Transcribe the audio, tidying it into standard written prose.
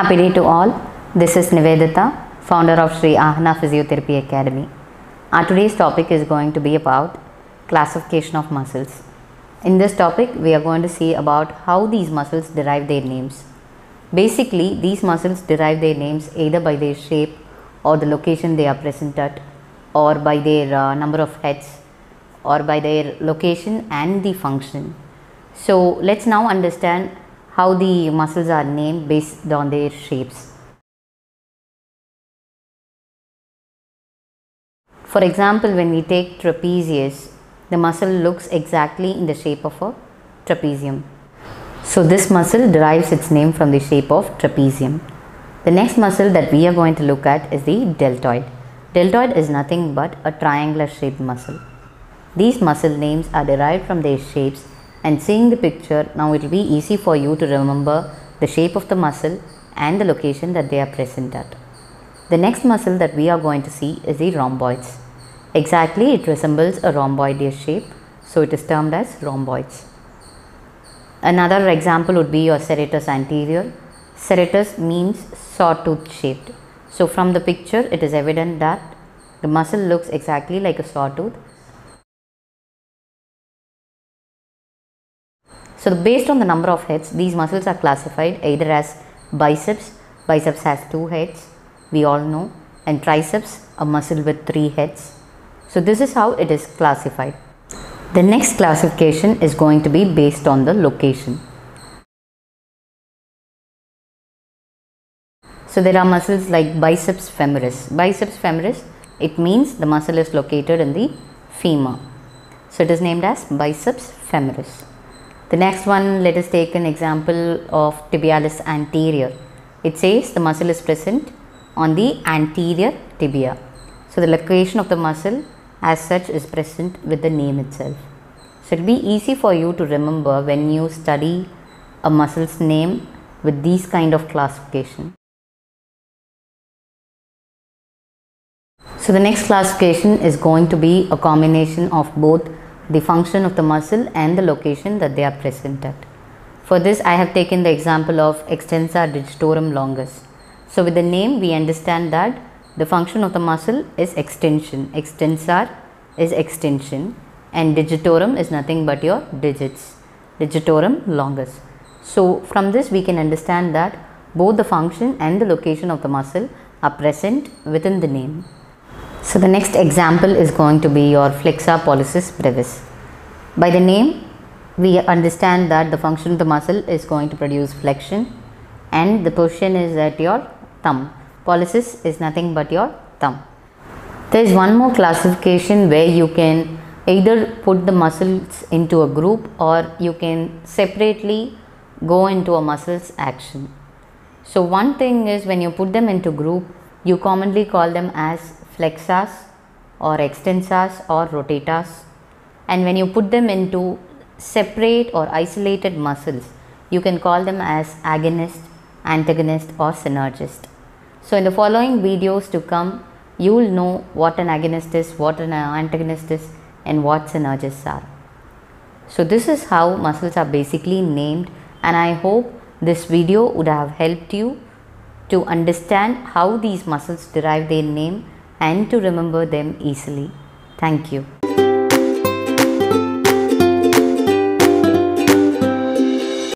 Happy day to all. This is Nivedita, founder of Sri Ahana Physiotherapy Academy. Our today's topic is going to be about classification of muscles. In this topic, we are going to see about how these muscles derive their names. Basically, these muscles derive their names either by their shape or the location they are present at, or by their number of heads, or by their location and the function. So let's now understand how the muscles are named based on their shapes. For example, when we take trapezius, the muscle looks exactly in the shape of a trapezium. So this muscle derives its name from the shape of trapezium. The next muscle that we are going to look at is the deltoid. Deltoid is nothing but a triangular shaped muscle. These muscle names are derived from their shapes, and seeing the picture, now it will be easy for you to remember the shape of the muscle and the location that they are present at. The next muscle that we are going to see is the rhomboids. Exactly, it resembles a rhomboidal shape, so it is termed as rhomboids. Another example would be your serratus anterior. Serratus means sawtooth shaped. So from the picture, it is evident that the muscle looks exactly like a sawtooth. So based on the number of heads, these muscles are classified either as biceps. Biceps has 2 heads, we all know, and triceps, a muscle with 3 heads. So this is how it is classified. The next classification is going to be based on the location. So there are muscles like biceps femoris. Biceps femoris, it means the muscle is located in the femur. So it is named as biceps femoris. The next one, let us take an example of tibialis anterior. It says the muscle is present on the anterior tibia. So the location of the muscle as such is present with the name itself. So it will be easy for you to remember when you study a muscle's name with these kind of classification. So the next classification is going to be a combination of both the function of the muscle and the location that they are present at. For this, I have taken the example of extensor digitorum longus. So with the name, we understand that the function of the muscle is extension. Extensor is extension and digitorum is nothing but your digits. Digitorum longus. So from this, we can understand that both the function and the location of the muscle are present within the name. So the next example is going to be your flexor pollicis brevis. By the name, we understand that the function of the muscle is going to produce flexion and the position is at your thumb. Pollicis is nothing but your thumb. There is one more classification where you can either put the muscles into a group or you can separately go into a muscle's action. So one thing is, when you put them into group, you commonly call them as flexors or extensors or rotators, and when you put them into separate or isolated muscles, you can call them as agonist, antagonist or synergist. So in the following videos to come, you will know what an agonist is, what an antagonist is and what synergists are. So this is how muscles are basically named, and I hope this video would have helped you to understand how these muscles derive their name and to remember them easily. Thank you.